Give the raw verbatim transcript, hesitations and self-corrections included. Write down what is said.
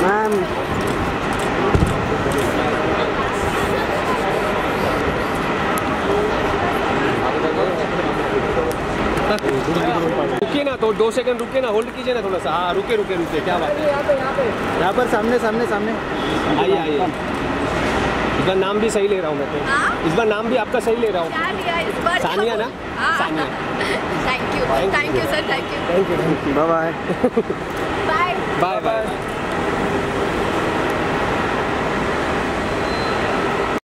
रुकिए ना, तो दो सेकंड रुकिए ना, होल्ड कीजिए ना थोड़ा सा। हाँ रुके रुके रुके, क्या बात है। यहाँ पर सामने सामने सामने आइए आइए। इस बार नाम भी सही ले रहा हूँ मैं तो, इस बार नाम भी आपका सही ले रहा हूँ। सानिया ना, Sania. Thank you thank you sir, thank you thank you. Bye bye bye bye.